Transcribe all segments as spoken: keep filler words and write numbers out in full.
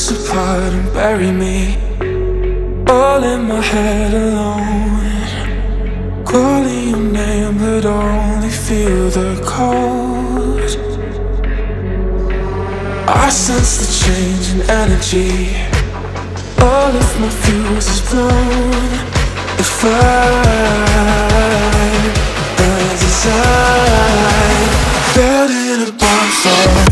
us apart and bury me all in my head alone, calling your name but only feel the cold. I sense the change in energy, all of my fuse is blown. If I, the desire, fell in a bonfire.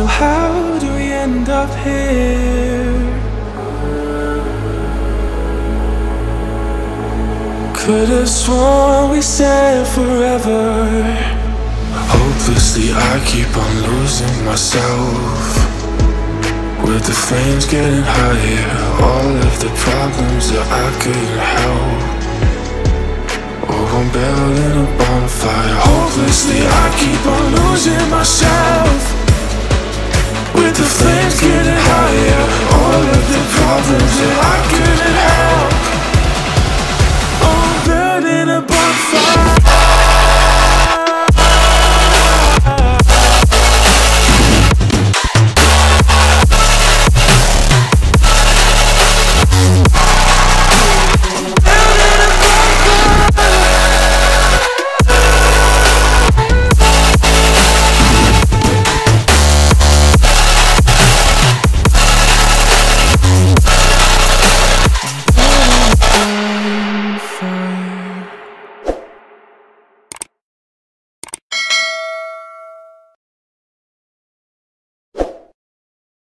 So how do we end up here? Could have sworn we said forever. Hopelessly I keep on losing myself, with the flames getting higher, all of the problems that I couldn't help. Oh, I'm building a bonfire. Hopelessly I keep on losing myself, with the flames getting higher.